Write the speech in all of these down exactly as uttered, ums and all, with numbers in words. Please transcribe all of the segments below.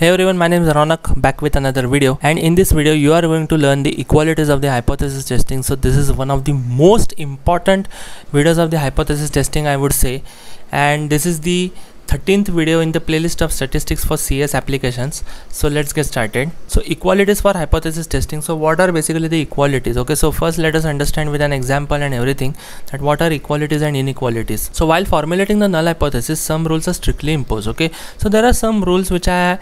Hey everyone, my name is Raunak, back with another video, and in this video you are going to learn the equalities of the hypothesis testing. So this is one of the most important videos of the hypothesis testing, I would say, and this is the thirteenth video in the playlist of statistics for C S applications. So let's get started. So equalities for hypothesis testing. So what are basically the equalities? Okay, so first let us understand with an example and everything that what are equalities and inequalities. So while formulating the null hypothesis, some rules are strictly imposed. Okay, so there are some rules which I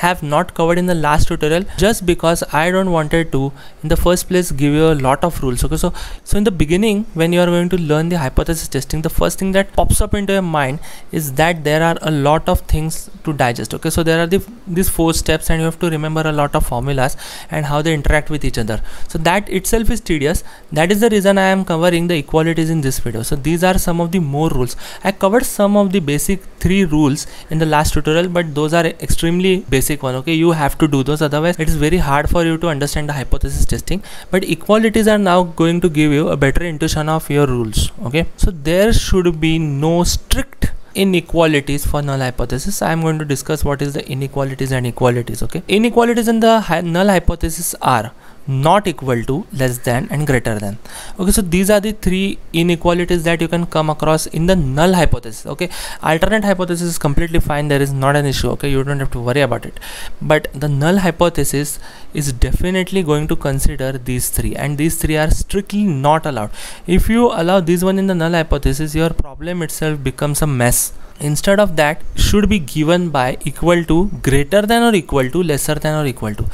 have not covered in the last tutorial just because I don't wanted to in the first place give you a lot of rules. Okay, so so in the beginning when you are going to learn the hypothesis testing, the first thing that pops up into your mind is that there are a lot of things to digest. Okay, so there are the, these four steps and you have to remember a lot of formulas and how they interact with each other. So that itself is tedious. That is the reason I am covering the equalities in this video. So these are some of the more rules. I covered some of the basic three rules in the last tutorial, but those are extremely basic one. Okay, you have to do those, otherwise it is very hard for you to understand the hypothesis testing. But equalities are now going to give you a better intuition of your rules. Okay, so there should be no strict inequalities for null hypothesis. I am going to discuss what is the inequalities and equalities. Okay, inequalities in the hi null hypothesis are not equal to, less than, and greater than. Okay, so these are the three inequalities that you can come across in the null hypothesis. Okay, alternate hypothesis is completely fine, there is not an issue. Okay, you don't have to worry about it, but the null hypothesis is definitely going to consider these three, and these three are strictly not allowed. If you allow this one in the null hypothesis, your problem itself becomes a mess. Instead of that, should be given by equal to, greater than or equal to, lesser than or equal to.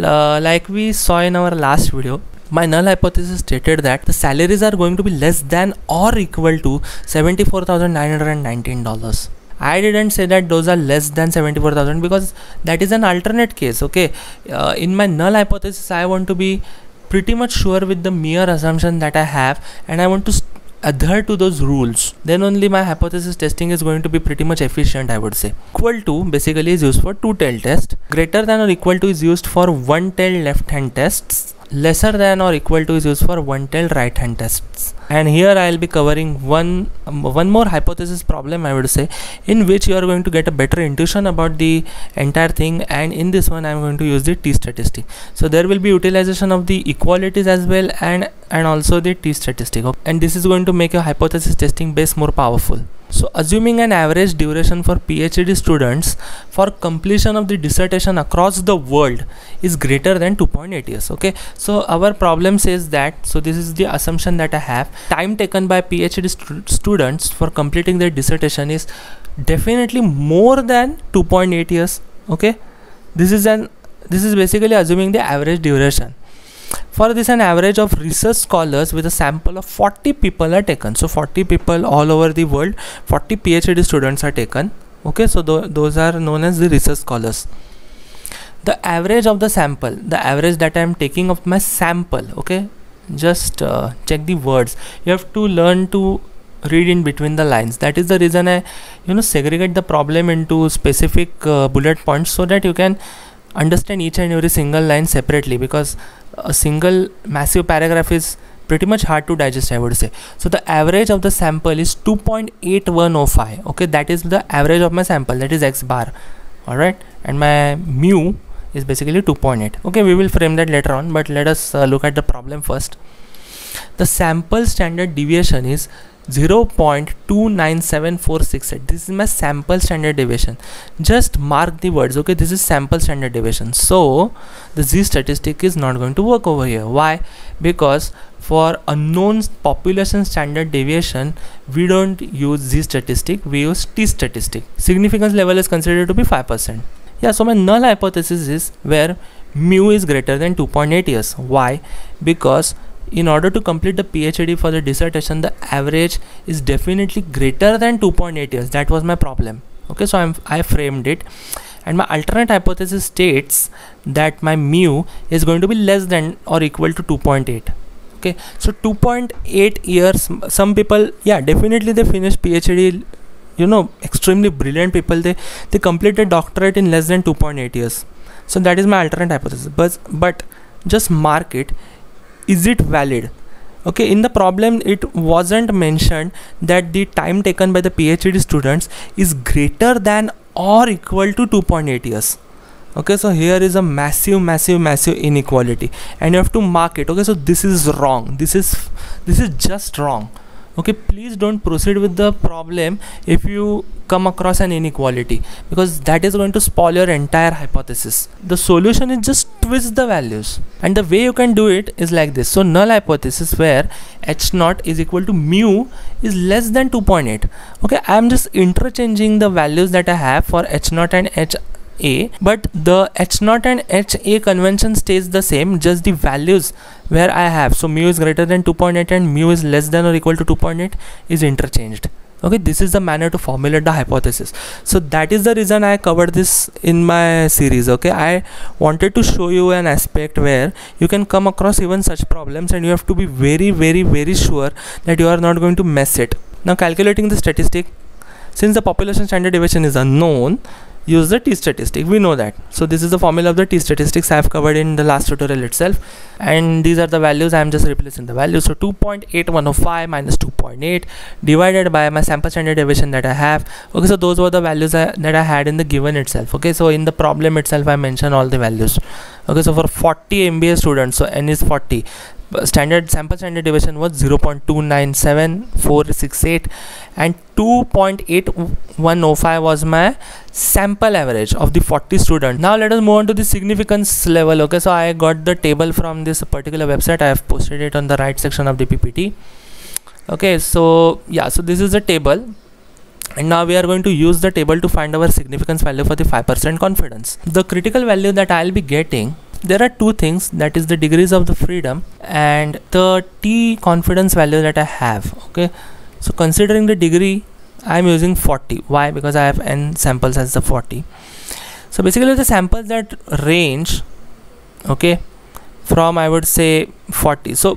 Uh, like we saw in our last video, my null hypothesis stated that the salaries are going to be less than or equal to seventy-four thousand nine hundred nineteen dollars. I didn't say that those are less than seventy-four thousand, because that is an alternate case. Okay, uh, in my null hypothesis I want to be pretty much sure with the mere assumption that I have, and I want to adhere to those rules. Then only my hypothesis testing is going to be pretty much efficient, I would say. Equal to basically is used for two tail test, greater than or equal to is used for one tail left hand tests, lesser than or equal to is used for one tail right hand tests. And here I'll be covering one um, one more hypothesis problem, I would say, in which you are going to get a better intuition about the entire thing, and in this one I'm going to use the T statistic. So there will be utilization of the equalities as well, and and also the T statistic. Okay, and this is going to make your hypothesis testing base more powerful. So assuming an average duration for PhD students for completion of the dissertation across the world is greater than two point eight years. Okay, so our problem says that, so this is the assumption that I have, time taken by PhD stu students for completing their dissertation is definitely more than two point eight years. Okay, this is an this is basically assuming the average duration. For this, an average of research scholars with a sample of forty people are taken. So forty people all over the world, forty PhD students are taken. Okay, so th those are known as the research scholars. The average of the sample, the average that I am taking of my sample, okay, just uh, check the words. You have to learn to read in between the lines. That is the reason I, you know, segregate the problem into specific uh, bullet points, so that you can understand each and every single line separately, because a single massive paragraph is pretty much hard to digest, I would say. So the average of the sample is two point eight one zero five. okay, that is the average of my sample, that is X bar. All right, and my mu is basically two point eight. okay, we will frame that later on, but let us uh, look at the problem first. The sample standard deviation is zero point two nine seven four six eight. This is my sample standard deviation. Just mark the words. Okay, this is sample standard deviation. So the Z statistic is not going to work over here. Why? Because for unknown population standard deviation we don't use Z statistic, we use T statistic. Significance level is considered to be five percent. Yeah, so my null hypothesis is where mu is greater than two point eight years. Why? Because in order to complete the PhD for the dissertation, the average is definitely greater than two point eight years. That was my problem. Okay, so I'm, I framed it, and my alternate hypothesis states that my mu is going to be less than or equal to two point eight. Okay, so two point eight years, some people, yeah, definitely they finished PhD, you know, extremely brilliant people, they they completed doctorate in less than two point eight years. So that is my alternate hypothesis, but but just mark it. Is it valid? Okay, in the problem it wasn't mentioned that the time taken by the PhD students is greater than or equal to two point eight years. Okay, so here is a massive massive massive inequality and you have to mark it. Okay, so this is wrong, this is this is just wrong. Okay, please don't proceed with the problem if you come across an inequality, because that is going to spoil your entire hypothesis. The solution is just twist the values, and the way you can do it is like this. So null hypothesis where H naught is equal to mu is less than two point eight. Okay, I am just interchanging the values that I have for H naught and H A, but the H naught and H A convention stays the same, just the values where I have, so mu is greater than two point eight and mu is less than or equal to two point eight is interchanged. Okay, this is the manner to formulate the hypothesis. So that is the reason I covered this in my series. Okay, I wanted to show you an aspect where you can come across even such problems and you have to be very very very sure that you are not going to mess it. Now calculating the statistic, since the population standard deviation is unknown, use the t-statistic, we know that. So this is the formula of the t-statistics I have covered in the last tutorial itself, and these are the values. I am just replacing the values. So two point eight one zero five minus two point eight divided by my sample standard deviation that I have. Okay, so those were the values I, that I had in the given itself. Okay, so in the problem itself I mentioned all the values. Okay, so for forty M B A students, so n is forty, standard sample standard deviation was zero point two nine seven four six eight and two point eight one zero five was my sample average of the forty students. Now let us move on to the significance level. Okay, so I got the table from this particular website. I have posted it on the right section of the P P T. Okay, so yeah, so this is the table, and now we are going to use the table to find our significance value for the five percent confidence. The critical value that I'll be getting, there are two things, that is the degrees of the freedom and the T confidence value that I have. Okay, so considering the degree I am using forty. Why? Because I have n samples as the forty. So basically the samples that range, okay, from I would say forty. So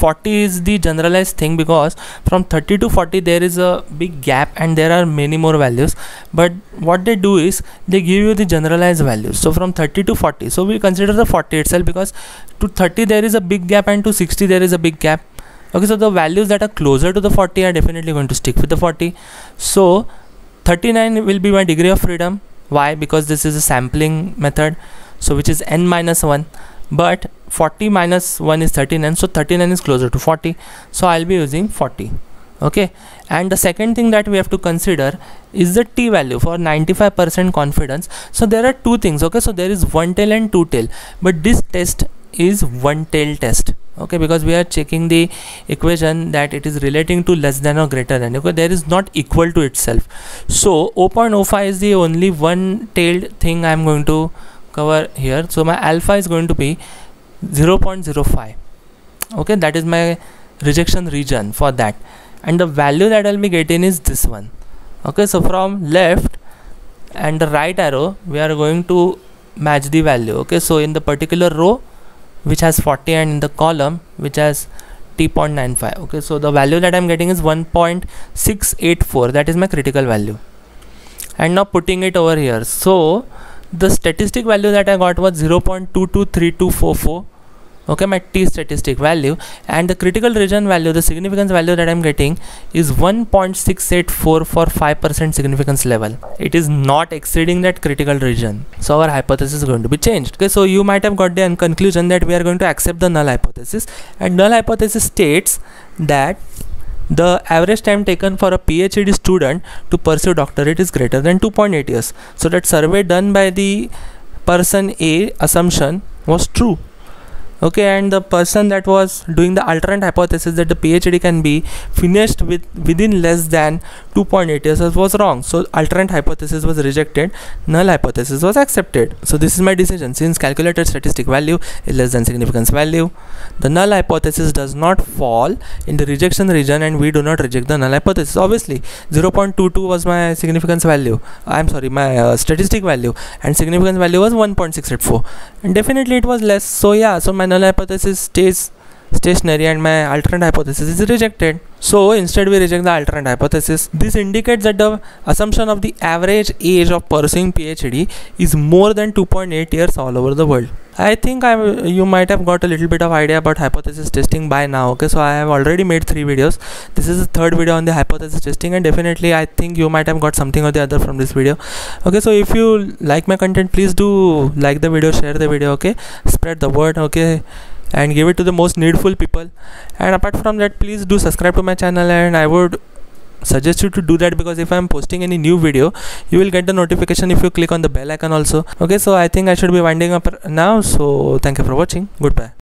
forty is the generalized thing, because from thirty to forty there is a big gap and there are many more values, but what they do is they give you the generalized values. So from thirty to forty, so we consider the forty itself, because to thirty there is a big gap and to sixty there is a big gap. Okay, so the values that are closer to the forty are definitely going to stick with the forty. So thirty-nine will be my degree of freedom. Why? Because this is a sampling method, so which is n minus one, but forty minus one is thirty-nine, so thirty-nine is closer to forty, so I'll be using forty. Okay, and the second thing that we have to consider is the T value for ninety-five percent confidence. So there are two things. Okay, so there is one tail and two tail, but this test is one tail test. Okay, because we are checking the equation that it is relating to less than or greater than. Okay, there is not equal to itself. So zero point zero five is the only one tailed thing I'm going to cover here. So my alpha is going to be zero point zero five. Okay, that is my rejection region for that, and the value that I'll be getting is this one. Okay, so from left and the right arrow we are going to match the value. Okay, so in the particular row which has forty and in the column which has t point nine five. Okay, so the value that I'm getting is one point six eight four, that is my critical value, and now putting it over here. So the statistic value that I got was zero point two two three two four four. Okay, my T statistic value, and the critical region value, the significance value that I'm getting is one point six eight four for five percent significance level. It is not exceeding that critical region, so our hypothesis is going to be changed. Okay, so you might have got the conclusion that we are going to accept the null hypothesis, and null hypothesis states that the average time taken for a PhD student to pursue doctorate is greater than two point eight years. So that survey done by the person A assumption was true. Okay, and the person that was doing the alternate hypothesis that the PhD can be finished with within less than two point eight years was wrong. So alternate hypothesis was rejected, null hypothesis was accepted. So this is my decision. Since calculated statistic value is less than significance value, the null hypothesis does not fall in the rejection region, and we do not reject the null hypothesis. Obviously zero point two two was my significance value, I'm sorry, my uh, statistic value, and significance value was one point six eight four, and definitely it was less. So yeah, so my null hypothesis stays stationary and my alternate hypothesis is rejected. So instead we reject the alternate hypothesis. This indicates that the assumption of the average age of pursuing PhD is more than two point eight years all over the world. I think I you might have got a little bit of idea about hypothesis testing by now. Okay, so I have already made three videos. This is the third video on the hypothesis testing, and definitely I think you might have got something or the other from this video. Okay, so if you like my content, please do like the video, share the video, okay, spread the word, okay, and give it to the most needful people. And apart from that, please do subscribe to my channel, and I would suggest you to do that, because if I'm posting any new video, you will get the notification if you click on the bell icon also. Okay, so I think I should be winding up now. So thank you for watching. Goodbye.